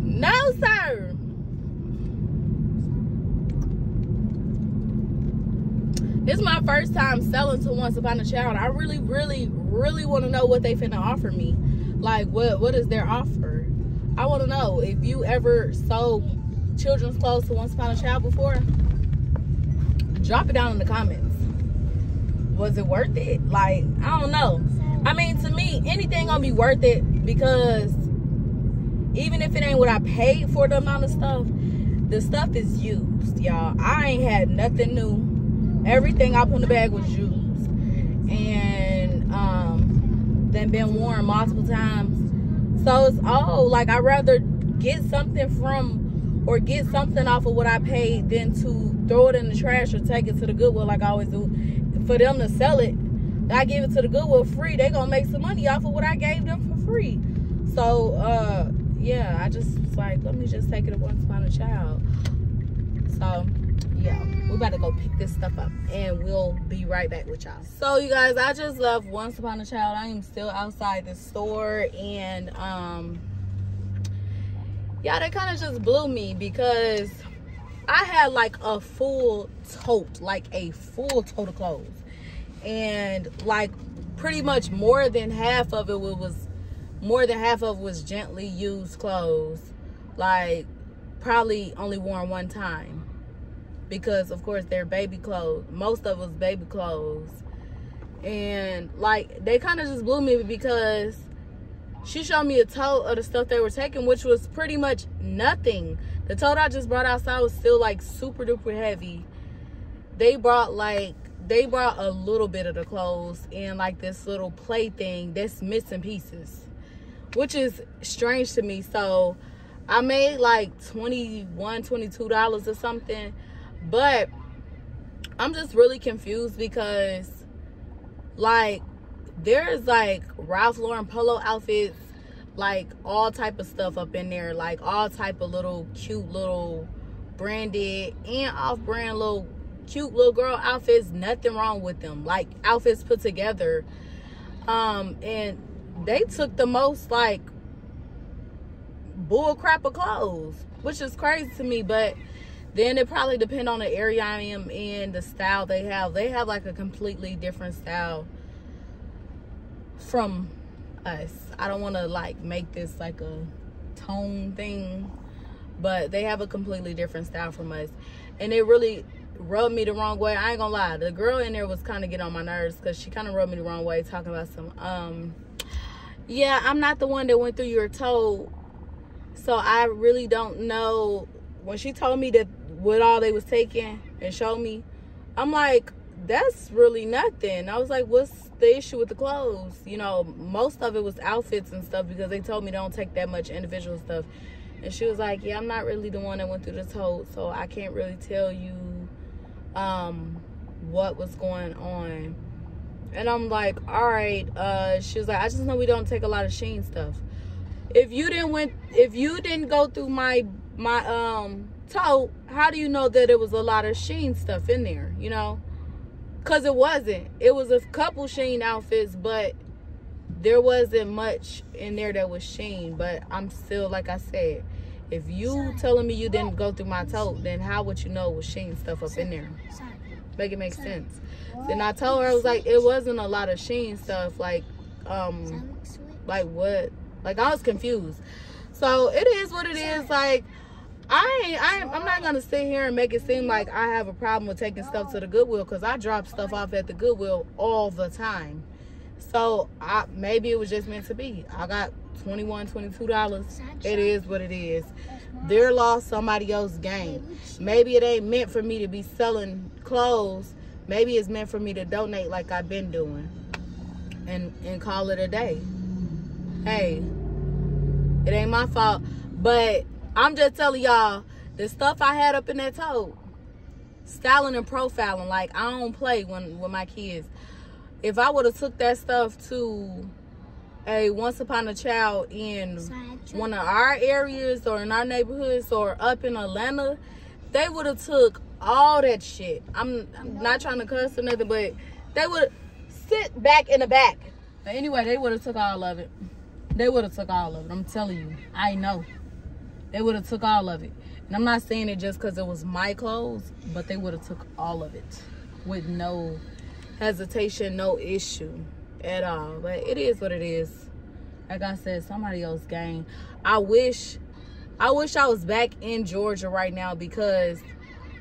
no, sir. This is my first time selling to Once Upon a Child. I really, really, really want to know what they finna offer me. Like, what, what is their offer? I want to know if you ever sold children's clothes to Once Upon a Child before. Drop it down in the comments. Was it worth it? Like, I don't know. I mean, to me, anything gonna be worth it, because even if it ain't what I paid for the amount of stuff, the stuff is used, y'all. I ain't had nothing new. Everything I put in the bag was used. And um, than been worn multiple times. So it's old. Like, I'd rather get something from or get something off of what I paid than to throw it in the trash or take it to the Goodwill like I always do. For them to sell it, I give it to the Goodwill free. They gonna make some money off of what I gave them for free. So, uh, yeah, I just was like, let me just take it to Once Upon a Child. So, yeah, we're about to go pick this stuff up and we'll be right back with y'all. So, you guys, I just left Once Upon a Child. I am still outside the store, and um, yeah, that kind of just blew me because I had like a full tote, like a full tote of clothes, and like pretty much more than half of it was more than half of it was gently used clothes, like probably only worn one time, because of course they're baby clothes, most of us baby clothes. And like, they kind of just blew me because she showed me a tote of the stuff they were taking, which was pretty much nothing. The tote I just brought outside was still like super duper heavy. They brought like they brought a little bit of the clothes and like this little play thing that's missing pieces, which is strange to me. So I made like twenty-one, twenty-two dollars or something, but I'm just really confused because like there's like Ralph Lauren polo outfits, like all type of stuff up in there, like all type of little cute little branded and off-brand little cute little girl outfits. Nothing wrong with them, like outfits put together, um and they took the most like bull crap of clothes, which is crazy to me. But then it probably depends on the area I am in, the style they have. They have like a completely different style from us. I don't want to like make this like a tone thing, but they have a completely different style from us, and it really rubbed me the wrong way. I ain't gonna lie, the girl in there was kind of getting on my nerves because she kind of rubbed me the wrong way, talking about some um yeah, I'm not the one that went through your toe, so I really don't know. When she told me that what all they was taking and showed me, I'm like, that's really nothing. I was like, what's the issue with the clothes? You know, most of it was outfits and stuff because they told me don't take that much individual stuff. And she was like, yeah, I'm not really the one that went through the tote, so I can't really tell you um what was going on. And I'm like, all right. Uh she was like, I just know we don't take a lot of Shein stuff. If you didn't went if you didn't go through my my um tote, how do you know that it was a lot of Shein stuff in there, you know? Because it wasn't. It was a couple Shein outfits, but there wasn't much in there that was Shein. But I'm still, like I said, if you telling me you didn't go through my tote, then how would you know it was Shein stuff up in there? Make it make sense. Then I told her, I was like, it wasn't a lot of Shein stuff. Like, um, like what? Like, I was confused. So it is what it is. Like, I ain't, I ain't, I'm not gonna sit here and make it seem like I have a problem with taking stuff to the Goodwill, because I drop stuff off at the Goodwill all the time. So I, maybe it was just meant to be. I got twenty-one, twenty-two dollars. It is what it is. Their loss, somebody else's gain. Maybe it ain't meant for me to be selling clothes. Maybe it's meant for me to donate like I've been doing, and and call it a day. Hey, it ain't my fault, but I'm just telling y'all, the stuff I had up in that tote, styling and profiling, like, I don't play when with my kids. If I would have took that stuff to a Once Upon a Child in one of our areas or in our neighborhoods or up in Atlanta, they would have took all that shit. I'm, I'm not trying to cuss or nothing, but they would sit back in the back. But anyway, they would have took all of it. They would have took all of it. I'm telling you, I know. They would have took all of it. And I'm not saying it just because it was my clothes, but they would have took all of it with no hesitation, no issue at all. But it is what it is. Like I said, somebody else's game. I wish, I wish I was back in Georgia right now, because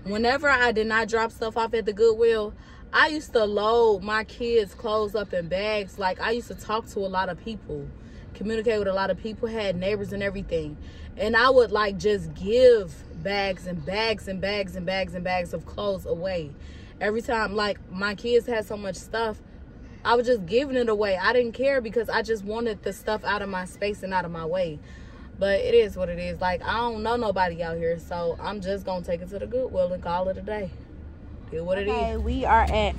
whenever I did not drop stuff off at the Goodwill, I used to load my kids' clothes up in bags. Like, I used to talk to a lot of people, communicate with a lot of people, had neighbors and everything, and I would like just give bags and bags and bags and bags and bags of clothes away every time. Like, my kids had so much stuff, I was just giving it away. I didn't care because I just wanted the stuff out of my space and out of my way. But it is what it is. Like, I don't know nobody out here, so I'm just gonna take it to the Goodwill and call it a day. Do what it okay, is. We are at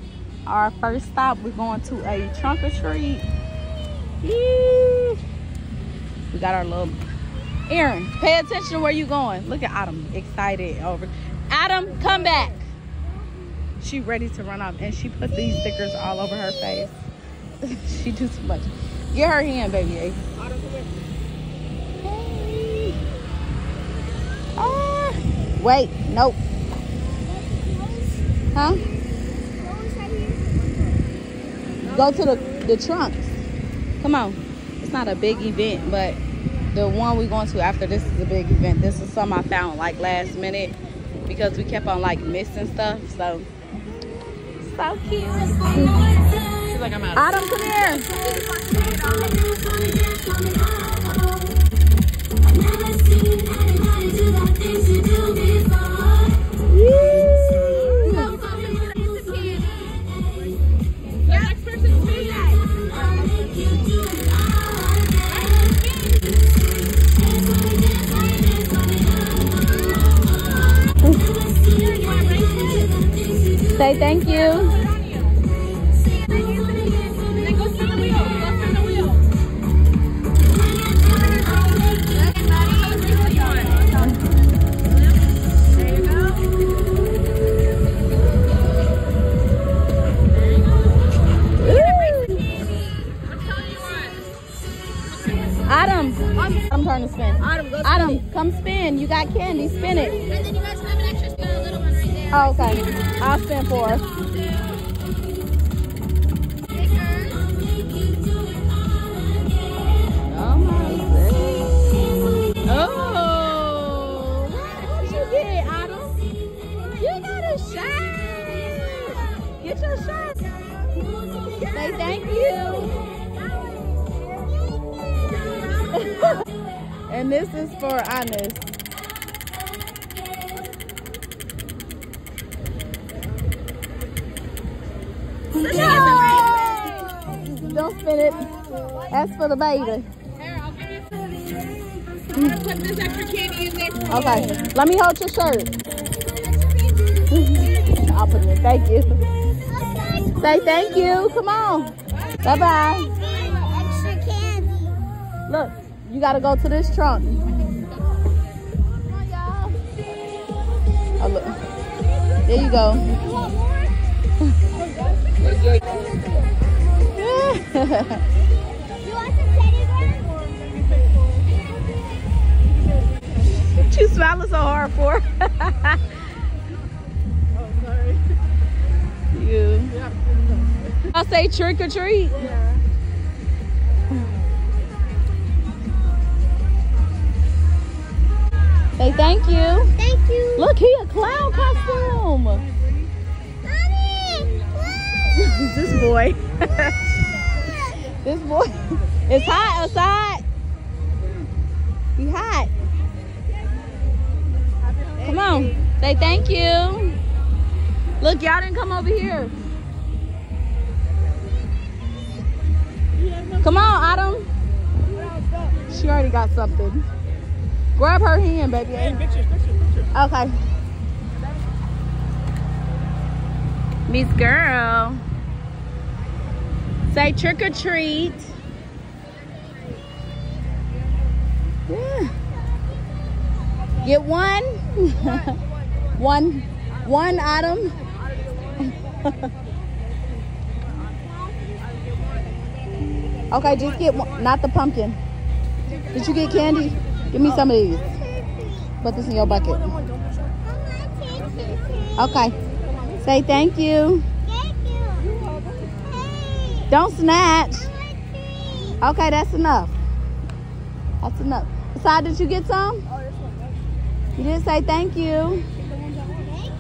our first stop. We're going to a trunk or treat. Yee. We got our little Aaron. Pay attention to where you going. Look at Adam, excited over. Adam, come back. She ready to run off, and she put these stickers all over her face. She do too much. Get her hand, baby. Adam, come back. Hey. Ah. Wait. Nope. Huh? Go to the, the trunks. Come on. It's not a big event, but the one we're going to after this is a big event. This is something I found like last minute because we kept on like missing stuff. So, so cute. She's like, I'm out. Adam, come here. Say thank you. Adam, I'm trying to spin. Adam, go Adam, come spin. You got candy, spin it. And then you guys have an extra spin, a little one right there. Oh, okay. I'll spend for her. Oh my goodness. Oh! What you get, Adam? You got a shot! Get your shot! Say thank you! And this is for Honest. Don't spin it. That's for the baby. Here, I'll give you some. I'm gonna put this extra candy in there. Okay, let me hold your shirt. I'll put it in. Thank you. Say thank you. Come on. Bye bye. Extra candy. Look, you gotta go to this trunk. Come on, y'all. Oh, look. There you go. You want some teddy bear? What you smiling so hard for? Oh, sorry. You. I'll say trick or treat. Yeah. Say thank you. Thank you. Look, he a clown costume. This boy. This boy. It's hot outside. He hot. Come on. Say thank you. Look, y'all didn't come over here. Come on, Adam. She already got something. Grab her hand, baby. Okay. Miss girl. Say trick or treat. Yeah. Get one. one. One item. Okay, just get one. Not the pumpkin. Did you get candy? Give me some of these. Put this in your bucket. Okay. Say thank you. Thank you. Hey. Don't snatch. Okay, that's enough. That's enough. Aside, did you get some? Oh, this one. You did say thank you. Thank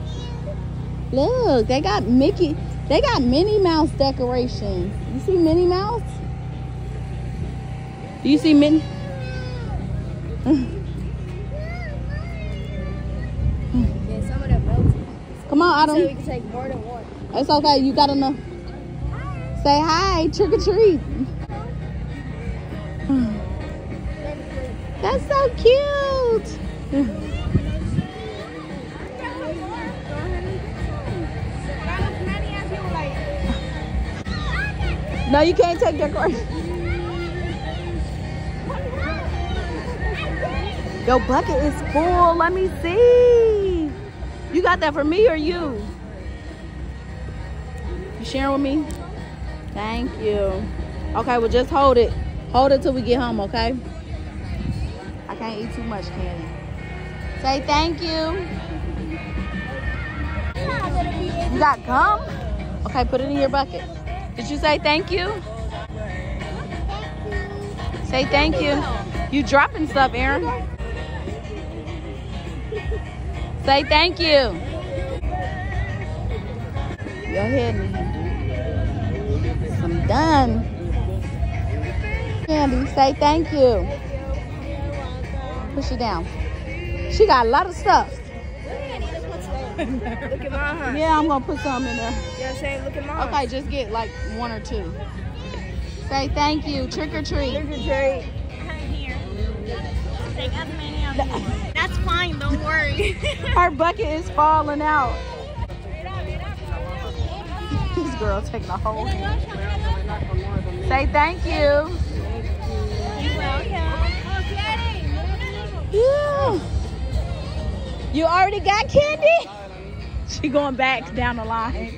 you. Look, they got Mickey. They got Minnie Mouse decorations. You see Minnie Mouse? Do you see Minnie? Come on, Adam. So we can take more than one. It's okay. You got enough. Say hi, trick or treat. That's so cute. No, you can't take their card. Your bucket is full. Let me see. You got that for me or you? You sharing with me? Thank you. Okay, well just hold it. Hold it till we get home, okay? I can't eat too much candy. Say thank you. You got gum? Okay, put it in your bucket. Did you say thank you? Thank you. Say thank you. You dropping stuff, Aaron. Say thank you. Your head needs. I'm done. Candy, say thank you. Push it down. She got a lot of stuff. Look at mine, huh? Yeah, I'm gonna put some in there. Yeah, say look at mine. Okay, just get like one or two. Say thank you. Trick or treat. Trick or treat. I'm here. Take as many as you want. That's fine. Don't worry. Her bucket is falling out. This girl taking the whole thing. Say thank you. You're welcome. Yeah. You already got candy. She going back down the line.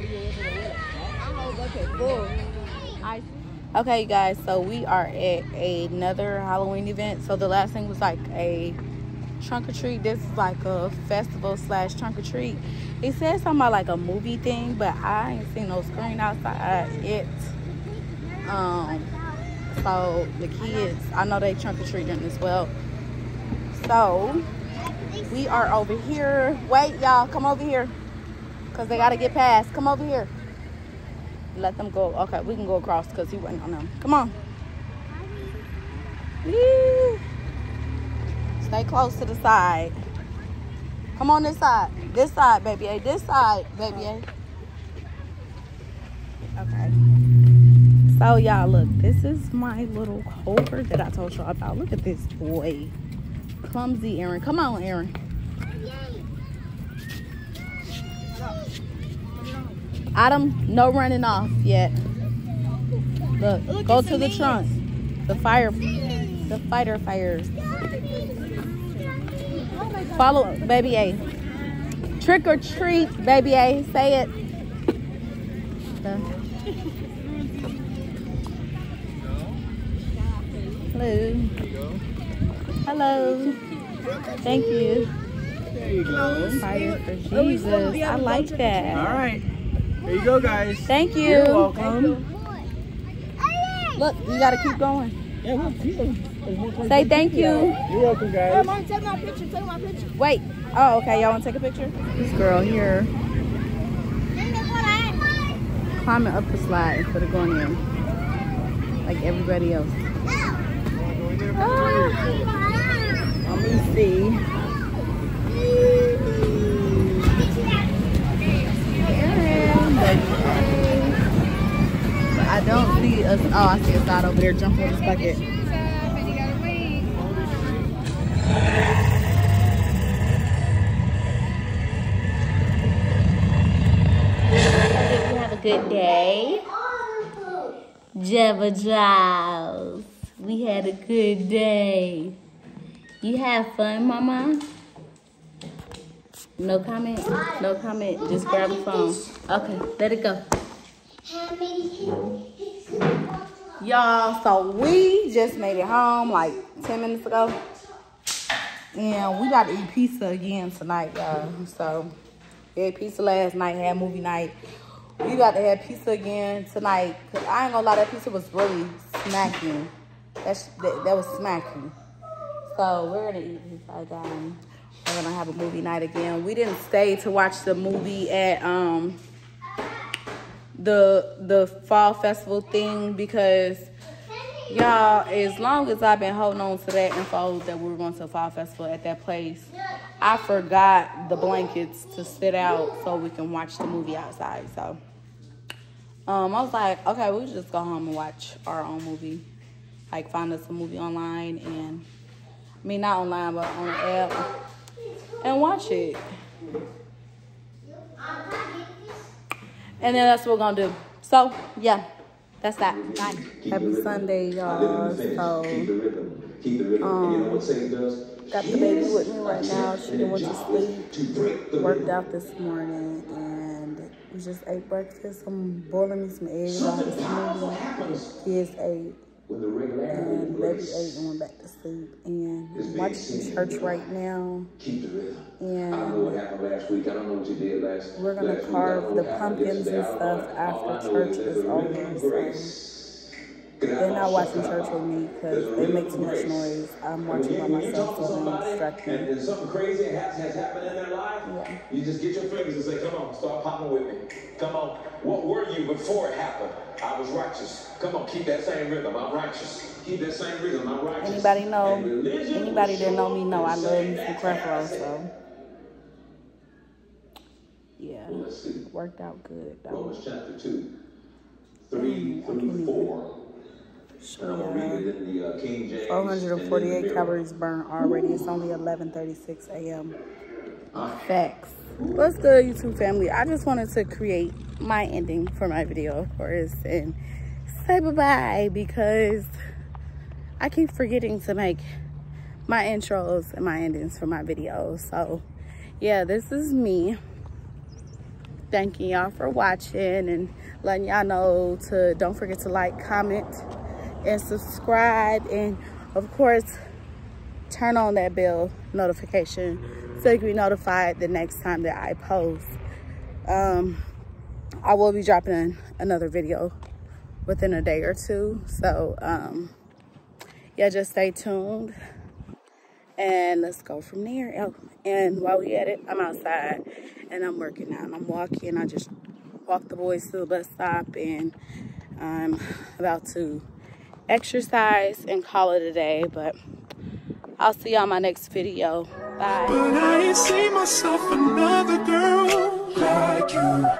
Okay, you guys, so we are at another Halloween event. So the last thing was like a trunk or treat. This is like a festival slash trunk or treat. It says something about like a movie thing, but I ain't seen no screen outside yet. Um, so the kids, I know they trunk or treating as well. So we are over here. Wait, y'all, come over here. Because they got to get past. Come over here. Let them go. Okay, we can go across because he wasn't on them. Come on. Woo. Stay close to the side. Come on this side. This side, baby A. This side, baby A. Okay. So, y'all, look. This is my little cohort that I told y'all about. Look at this boy. Clumsy Aaron. Come on, Aaron. Adam, no running off yet. Look, Look go to the names. Trunk. The fire, the fighter fires. Follow, baby A. Trick or treat, baby A. Say it. Hello. Hello. Thank you. There you go. Fire for Jesus. I like that. All right. There you go, guys. Thank you. You're welcome. Look, you gotta keep going. Yeah, we'll keep going. Say thank you. You're welcome, guys. Mom, take my picture. Take my picture. Wait. Oh, okay. Y'all want to take a picture? This girl here climbing up the slide instead of going in, like everybody else. Oh. Let me see. But I don't see us. Oh, I see a side over there. Jump on this bucket. Did you have a good day? Jabba Giles. We had a good day. You have fun, Mama? No comment? No comment. Just grab your phone. Okay, let it go. Y'all, so we just made it home like ten minutes ago. And we got to eat pizza again tonight, y'all. So, we had pizza last night, had movie night. We got to have pizza again tonight. Because I ain't going to lie, that pizza was really smacking. That's, that, that was smacking. So, we're going to eat pizza again. We're gonna have a movie night again. We didn't stay to watch the movie at um the the fall festival thing because y'all, as long as I've been holding on to that info that we were going to a fall festival at that place, I forgot the blankets to sit out so we can watch the movie outside. So Um, I was like, okay, we just go home and watch our own movie. Like, find us a movie online and, I mean, not online, but on the app, and watch it. And then that's what we're going to do. So, yeah, that's that. Bye. Happy Sunday, y'all. So, um, got the baby with me right now. She didn't want to sleep. Worked out this morning, and we just ate breakfast. I'm boiling me some eggs. Kids ate. And baby ate and went back to sleep. And I'm watching church right now. Keep the rhythm. And I don't know what happened last week. I don't know what you did last week. We're going to carve the pumpkins and stuff after church is over. They're not watching church with me because they make too much noise. I'm watching by myself, so I'm distracted. And something crazy has, has happened in their life, yeah. You just get your fingers and say, come on, start popping with me. Come on, what were you before it happened? I was righteous. Come on, keep that same rhythm. I'm righteous. Keep that same rhythm. I'm righteous. Anybody know? Anybody that know me know I love me some crap rolls, so. Yeah, well, let's see. Worked out good, though. Romans chapter two, three mm, through four. Sure. And I'm gonna read it in the uh, King James. four hundred forty-eight calories burned already. Ooh. It's only eleven thirty-six a m Uh, Facts. What's good, YouTube family? I just wanted to create my ending for my video, of course, and say bye-bye because I keep forgetting to make my intros and my endings for my videos. So, yeah, this is me. Thanking y'all for watching and letting y'all know to don't forget to like, comment, and subscribe, and of course turn on that bell notification so you can be notified the next time that I post. um I will be dropping another video within a day or two, so um yeah, just stay tuned and let's go from there. And while we at it, I'm outside and I'm working out and I'm walking. I just walked the boys to the bus stop and I'm about to exercise and call it a day, but I'll see y'all in my next video. Bye. But I ain't seen myself another girl like you.